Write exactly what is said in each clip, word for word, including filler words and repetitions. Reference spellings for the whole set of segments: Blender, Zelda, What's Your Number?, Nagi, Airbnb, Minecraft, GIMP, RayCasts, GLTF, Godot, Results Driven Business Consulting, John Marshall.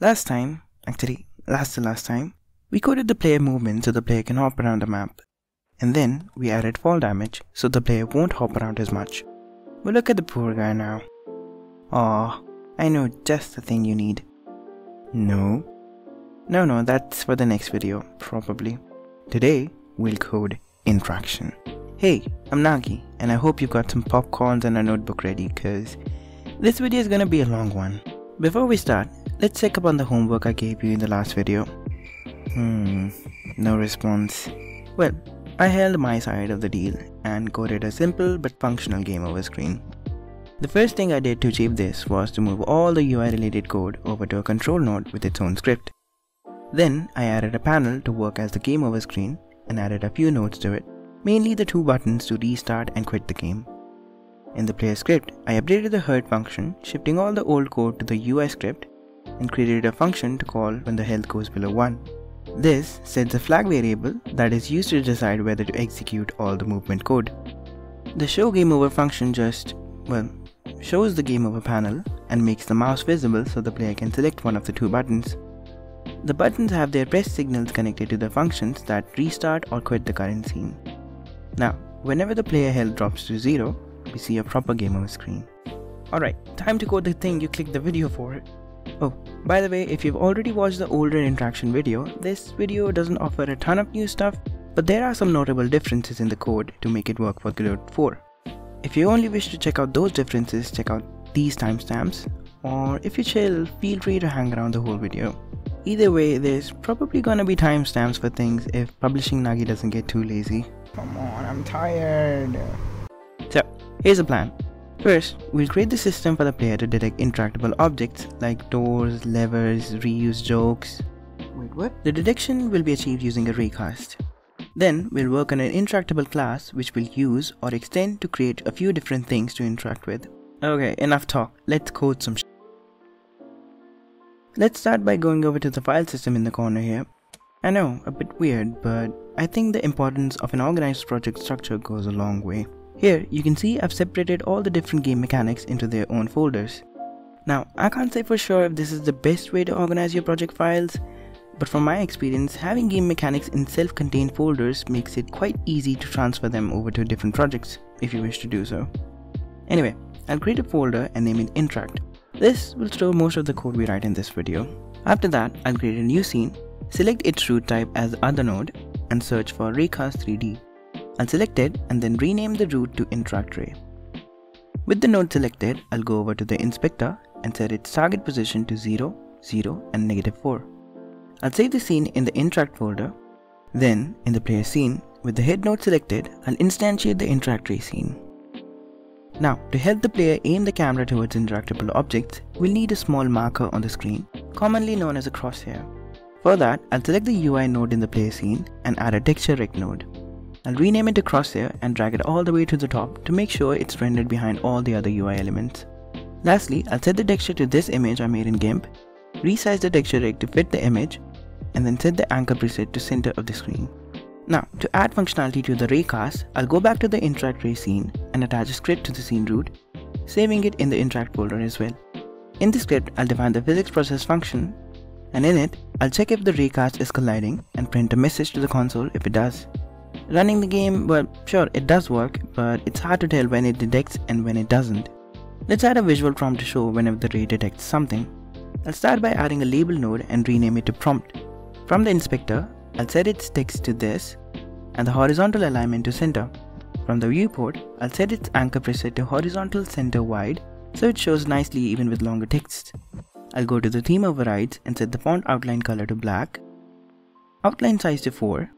Last time, actually last to last time, we coded the player movement so the player can hop around the map. And then we added fall damage so the player won't hop around as much. But look at the poor guy now. Aw, I know just the thing you need. No. No, no, that's for the next video, probably. Today, we'll code interaction. Hey, I'm Nagi, and I hope you've got some popcorns and a notebook ready, cause this video is gonna be a long one. Before we start, let's check up on the homework I gave you in the last video. Hmm, no response. Well, I held my side of the deal and coded a simple but functional game over screen. The first thing I did to achieve this was to move all the U I related code over to a control node with its own script. Then I added a panel to work as the game over screen and added a few nodes to it, mainly the two buttons to restart and quit the game. In the player script, I updated the hurt function, shifting all the old code to the U I script, and created a function to call when the health goes below one. This sets a flag variable that is used to decide whether to execute all the movement code. The show game over function just, well, shows the game over panel and makes the mouse visible so the player can select one of the two buttons. The buttons have their press signals connected to the functions that restart or quit the current scene. Now, whenever the player health drops to zero, we see a proper game over screen. Alright, time to code the thing you clicked the video for. Oh, by the way, if you've already watched the older interaction video, this video doesn't offer a ton of new stuff, but there are some notable differences in the code to make it work for Godot four. If you only wish to check out those differences, check out these timestamps, or if you chill, feel free to hang around the whole video. Either way, there's probably gonna be timestamps for things if publishing Nagi doesn't get too lazy. Come on, I'm tired. So, here's the plan. First, we'll create the system for the player to detect interactable objects like doors, levers, reuse jokes. Wait, what? The detection will be achieved using a raycast. Then, we'll work on an interactable class which we'll use or extend to create a few different things to interact with. Okay, enough talk. Let's code some sh**. Let's start by going over to the file system in the corner here. I know, a bit weird, but I think the importance of an organized project structure goes a long way. Here, you can see I've separated all the different game mechanics into their own folders. Now, I can't say for sure if this is the best way to organize your project files, but from my experience, having game mechanics in self-contained folders makes it quite easy to transfer them over to different projects, if you wish to do so. Anyway, I'll create a folder and name it Interact. This will store most of the code we write in this video. After that, I'll create a new scene, select its root type as other node, and search for Raycast three D. I'll select it and then rename the root to Interact Ray. With the node selected, I'll go over to the inspector and set its target position to zero, zero and negative four. I'll save the scene in the Interact folder. Then, in the player scene, with the head node selected, I'll instantiate the Interact Ray scene. Now, to help the player aim the camera towards interactable objects, we'll need a small marker on the screen, commonly known as a crosshair. For that, I'll select the U I node in the player scene and add a texture rect node. I'll rename it to crosshair and drag it all the way to the top to make sure it's rendered behind all the other U I elements. Lastly, I'll set the texture to this image I made in GIMP, resize the texture rect to fit the image, and then set the anchor preset to center of the screen. Now, to add functionality to the raycast, I'll go back to the Interact Ray scene and attach a script to the scene root, saving it in the Interact folder as well. In the script, I'll define the physics process function, and in it, I'll check if the raycast is colliding and print a message to the console if it does. Running the game, well, sure, it does work, but it's hard to tell when it detects and when it doesn't. Let's add a visual prompt to show whenever the ray detects something. I'll start by adding a label node and rename it to prompt. From the inspector, I'll set its text to this and the horizontal alignment to center. From the viewport, I'll set its anchor preset to horizontal center wide so it shows nicely even with longer text. I'll go to the theme overrides and set the font outline color to black, outline size to four,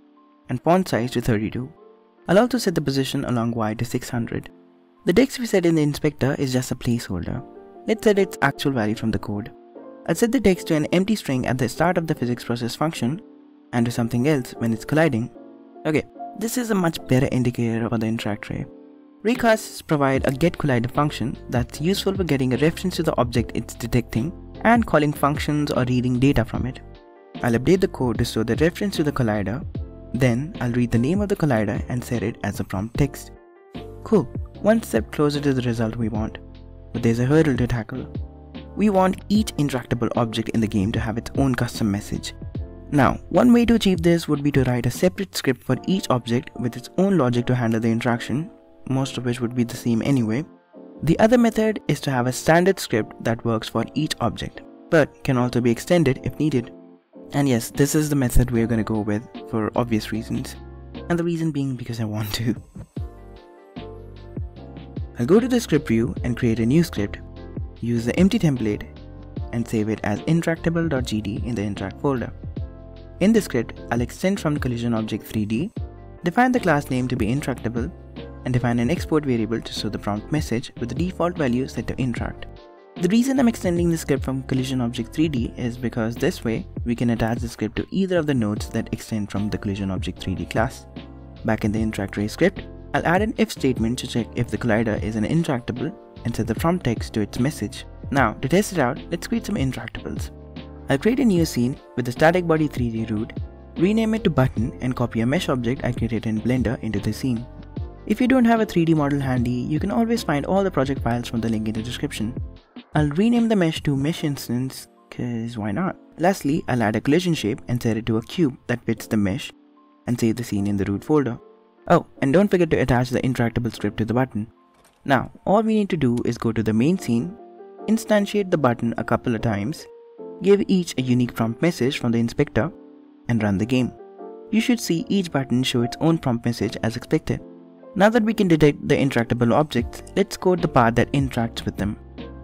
and font size to thirty-two. I'll also set the position along Y to six hundred. The text we set in the inspector is just a placeholder. Let's set its actual value from the code. I'll set the text to an empty string at the start of the physics process function and to something else when it's colliding. Okay, this is a much better indicator of the interact ray. Raycasts provide a getCollider function that's useful for getting a reference to the object it's detecting and calling functions or reading data from it. I'll update the code to store the reference to the collider. Then, I'll read the name of the collider and set it as a prompt text. Cool, one step closer to the result we want, but there's a hurdle to tackle. We want each interactable object in the game to have its own custom message. Now, one way to achieve this would be to write a separate script for each object with its own logic to handle the interaction, most of which would be the same anyway. The other method is to have a standard script that works for each object, but can also be extended if needed. And yes, this is the method we're going to go with for obvious reasons, and the reason being because I want to. I'll go to the script view and create a new script, use the empty template and save it as interactable dot g d in the interact folder. In the script, I'll extend from collision object three D, define the class name to be interactable, and define an export variable to show the prompt message with the default value set to interact. The reason I'm extending the script from collision object three D is because this way we can attach the script to either of the nodes that extend from the collision object three D class. Back in the interact array script, I'll add an if statement to check if the collider is an interactable and set the prompt text to its message. Now to test it out, let's create some interactables. I'll create a new scene with a static body three D root, rename it to button and copy a mesh object I created in Blender into the scene. If you don't have a three D model handy, you can always find all the project files from the link in the description. I'll rename the mesh to mesh instance, cause why not? Lastly, I'll add a collision shape and set it to a cube that fits the mesh and save the scene in the root folder. Oh, and don't forget to attach the interactable script to the button. Now, all we need to do is go to the main scene, instantiate the button a couple of times, give each a unique prompt message from the inspector, and run the game. You should see each button show its own prompt message as expected. Now that we can detect the interactable objects, let's code the part that interacts with them.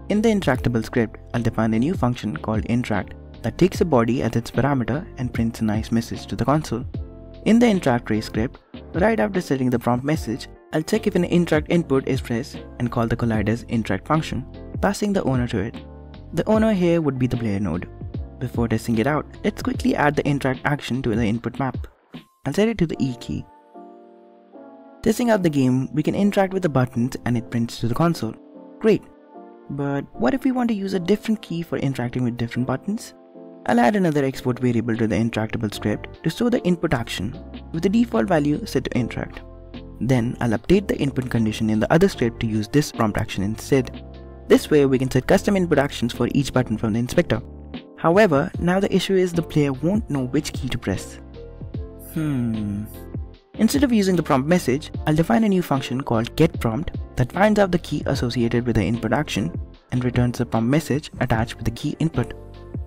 In the interactable script, I'll define a new function called interact that takes a body as its parameter and prints a nice message to the console. In the interact array script, right after setting the prompt message, I'll check if an interact input is pressed and call the collider's interact function, passing the owner to it. The owner here would be the player node. Before testing it out, let's quickly add the interact action to the input map. I'll set it to the E key. Testing out the game, we can interact with the buttons and it prints to the console. Great! But what if we want to use a different key for interacting with different buttons? I'll add another export variable to the interactable script to store the input action with the default value set to interact. Then I'll update the input condition in the other script to use this prompt action instead. This way we can set custom input actions for each button from the inspector. However, now the issue is the player won't know which key to press. Hmm. Instead of using the prompt message, I'll define a new function called getPrompt that finds out the key associated with the input action and returns the prompt message attached with the key input.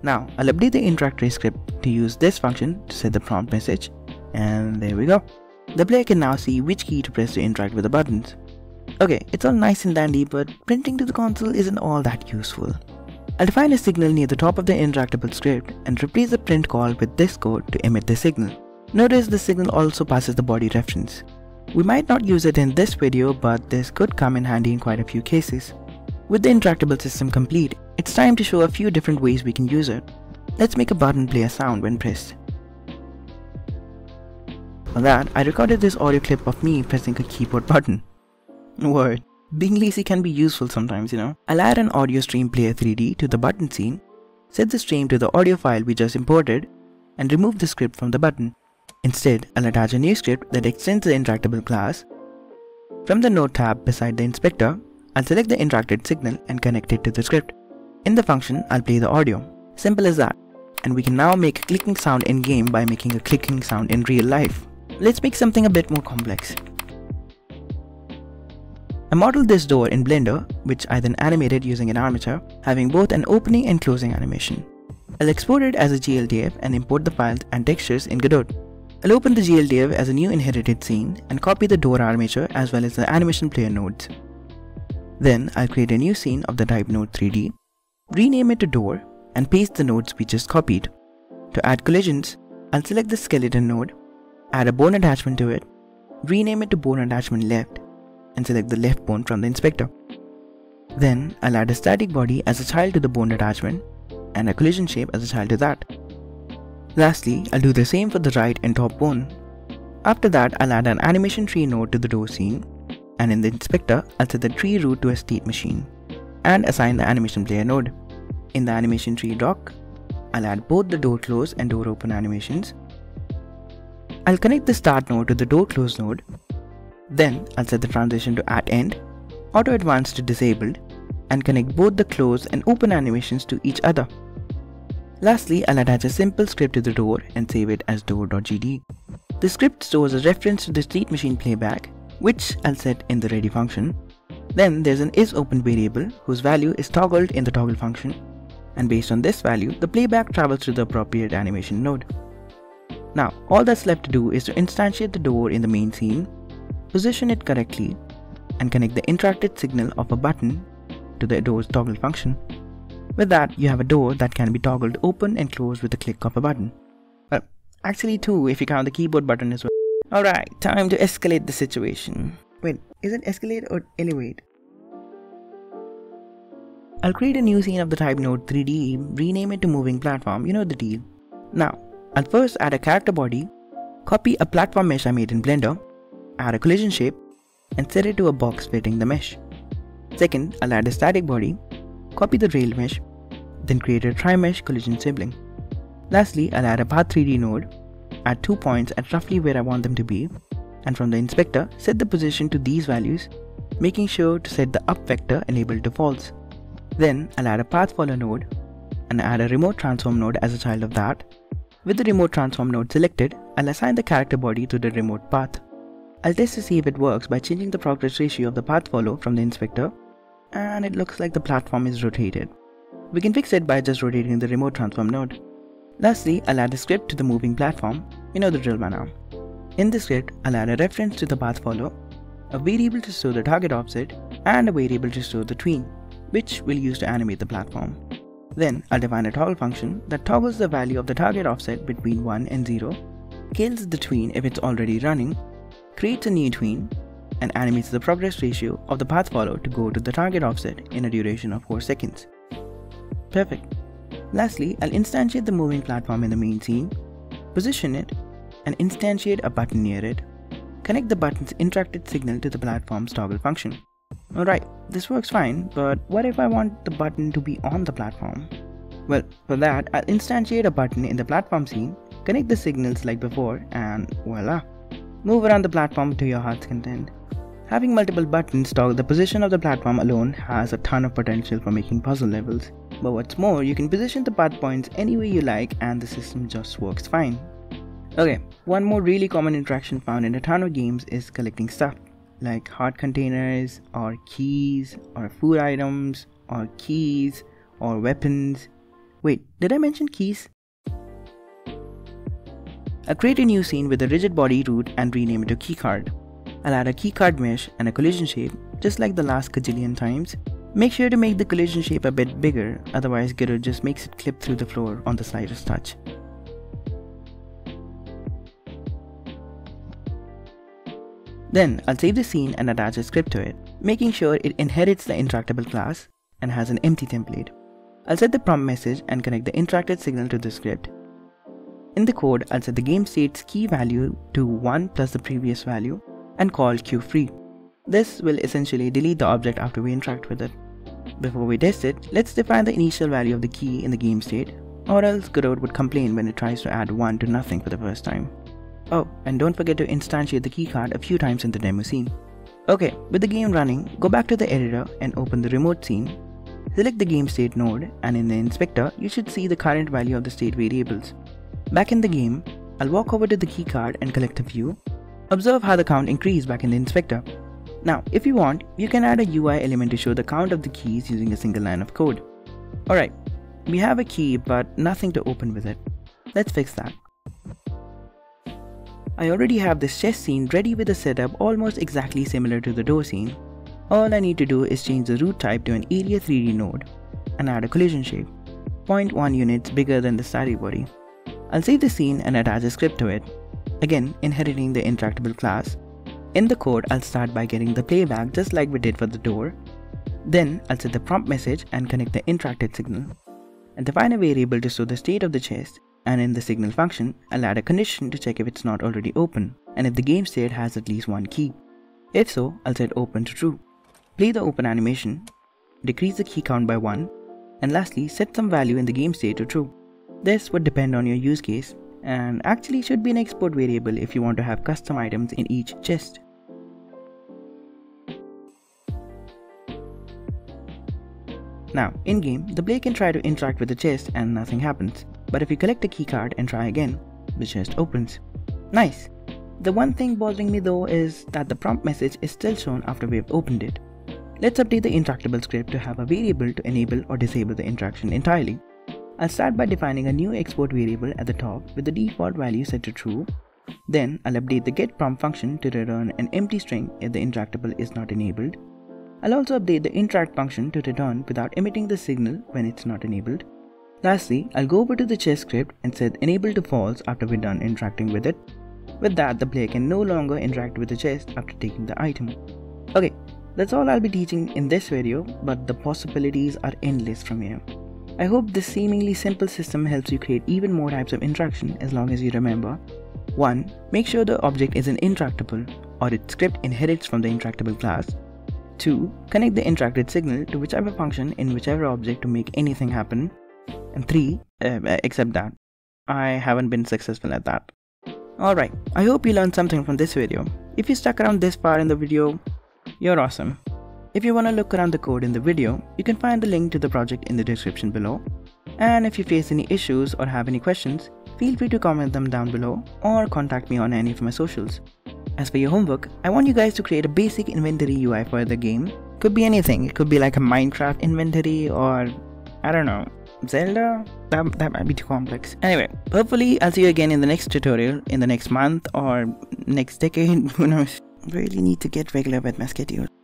Now, I'll update the interact array script to use this function to set the prompt message, and there we go. The player can now see which key to press to interact with the buttons. Okay, it's all nice and dandy, but printing to the console isn't all that useful. I'll define a signal near the top of the interactable script and replace the print call with this code to emit the signal. Notice the signal also passes the body reference. We might not use it in this video, but this could come in handy in quite a few cases. With the interactable system complete, it's time to show a few different ways we can use it. Let's make a button play a sound when pressed. For that, I recorded this audio clip of me pressing a keyboard button. Word, being lazy can be useful sometimes, you know. I'll add an audio stream player three D to the button scene, set the stream to the audio file we just imported, and remove the script from the button. Instead, I'll attach a new script that extends the interactable class. From the node tab beside the inspector, I'll select the interacted signal and connect it to the script. In the function, I'll play the audio. Simple as that. And we can now make a clicking sound in game by making a clicking sound in real life. Let's make something a bit more complex. I modeled this door in Blender, which I then animated using an armature, having both an opening and closing animation. I'll export it as a G L T F and import the files and textures in Godot. I'll open the G L T F as a new inherited scene and copy the door armature as well as the animation player nodes. Then I'll create a new scene of the type node three D, rename it to door and paste the nodes we just copied. To add collisions, I'll select the skeleton node, add a bone attachment to it, rename it to bone attachment left and select the left bone from the inspector. Then I'll add a static body as a child to the bone attachment and a collision shape as a child to that. Lastly, I'll do the same for the right and top bone. After that, I'll add an animation tree node to the door scene, and in the inspector, I'll set the tree root to a state machine and assign the animation player node. In the animation tree dock, I'll add both the door close and door open animations. I'll connect the start node to the door close node. Then I'll set the transition to at end, auto advance to disabled, and connect both the close and open animations to each other. Lastly, I'll attach a simple script to the door and save it as door dot G D. The script stores a reference to the state machine playback, which I'll set in the ready function. Then there's an isOpen variable whose value is toggled in the toggle function, and based on this value, the playback travels to the appropriate animation node. Now, all that's left to do is to instantiate the door in the main scene, position it correctly, and connect the interacted signal of a button to the door's toggle function. With that, you have a door that can be toggled open and closed with the click of a button. Well, actually two if you count the keyboard button as well. Alright, time to escalate the situation. Wait, is it escalate or elevate? I'll create a new scene of the type node three D, rename it to moving platform, you know the deal. Now, I'll first add a character body, copy a platform mesh I made in Blender, add a collision shape, and set it to a box fitting the mesh. Second, I'll add a static body, copy the rail mesh, then create a tri-mesh collision sibling. Lastly, I'll add a path three D node, add two points at roughly where I want them to be, and from the inspector, set the position to these values, making sure to set the up vector enabled to false. Then, I'll add a path follow node, and add a remote transform node as a child of that. With the remote transform node selected, I'll assign the character body to the remote path. I'll test to see if it works by changing the progress ratio of the path follow from the inspector, and it looks like the platform is rotated. We can fix it by just rotating the remote transform node. Lastly, I'll add a script to the moving platform, you know the drill by now. In the script, I'll add a reference to the path follow, a variable to store the target offset, and a variable to store the tween, which we'll use to animate the platform. Then, I'll define a toggle function that toggles the value of the target offset between one and zero, kills the tween if it's already running, creates a new tween, and animates the progress ratio of the path follow to go to the target offset in a duration of four seconds. Perfect. Lastly, I'll instantiate the moving platform in the main scene, position it, and instantiate a button near it. Connect the button's interacted signal to the platform's toggle function. Alright, this works fine, but what if I want the button to be on the platform? Well, for that, I'll instantiate a button in the platform scene, connect the signals like before, and voila! Move around the platform to your heart's content. Having multiple buttons toggle the position of the platform alone has a ton of potential for making puzzle levels. But what's more, you can position the path points any way you like and the system just works fine. Okay, one more really common interaction found in a ton of games is collecting stuff, like hard containers, or keys, or food items, or keys, or weapons. Wait, did I mention keys? I'll create a new scene with a rigid body root and rename it to keycard. I'll add a keycard mesh and a collision shape, just like the last gajillion times. Make sure to make the collision shape a bit bigger, otherwise Godot just makes it clip through the floor on the slightest touch. Then, I'll save the scene and attach a script to it, making sure it inherits the interactable class and has an empty template. I'll set the prompt message and connect the interacted signal to the script. In the code, I'll set the game state's key value to one plus the previous value and call QFree. This will essentially delete the object after we interact with it. Before we test it, let's define the initial value of the key in the game state, or else Godot would complain when it tries to add one to nothing for the first time. Oh, and don't forget to instantiate the keycard a few times in the demo scene. Okay, with the game running, go back to the editor and open the remote scene. Select the game state node, and in the inspector, you should see the current value of the state variables. Back in the game, I'll walk over to the keycard and collect a view. Observe how the count increased back in the inspector. Now, if you want, you can add a U I element to show the count of the keys using a single line of code. Alright, we have a key but nothing to open with it. Let's fix that. I already have this chest scene ready with a setup almost exactly similar to the door scene. All I need to do is change the root type to an area three D node and add a collision shape, zero point one units bigger than the static body. I'll save the scene and attach a script to it, again inheriting the interactable class. In the code, I'll start by getting the playback just like we did for the door. Then, I'll set the prompt message and connect the interacted signal. And define a variable to store the state of the chest. And in the signal function, I'll add a condition to check if it's not already open, and if the game state has at least one key. If so, I'll set open to true. Play the open animation, decrease the key count by one, and lastly, set some value in the game state to true. This would depend on your use case, and actually should be an export variable if you want to have custom items in each chest. Now, in-game, the player can try to interact with the chest and nothing happens, but if you collect a keycard and try again, the chest opens. Nice! The one thing bothering me though is that the prompt message is still shown after we've opened it. Let's update the interactable script to have a variable to enable or disable the interaction entirely. I'll start by defining a new export variable at the top with the default value set to true. Then I'll update the getPrompt function to return an empty string if the interactable is not enabled. I'll also update the interact function to return without emitting the signal when it's not enabled. Lastly, I'll go over to the chess script and set enable to false after we're done interacting with it. With that, the player can no longer interact with the chest after taking the item. Okay, that's all I'll be teaching in this video, but the possibilities are endless from here. I hope this seemingly simple system helps you create even more types of interaction as long as you remember. one. Make sure the object is an interactable or its script inherits from the interactable class. two. Connect the interacted signal to whichever function in whichever object to make anything happen. And three. Uh, except that. I haven't been successful at that. Alright, I hope you learned something from this video. If you stuck around this far in the video, you're awesome. If you want to look around the code in the video, you can find the link to the project in the description below. And if you face any issues or have any questions, feel free to comment them down below or contact me on any of my socials. As for your homework, I want you guys to create a basic inventory U I for the game. Could be anything, it could be like a Minecraft inventory or, I don't know, Zelda? That, that might be too complex. Anyway, hopefully I'll see you again in the next tutorial, in the next month or next decade, who knows. Really need to get regular with my schedule.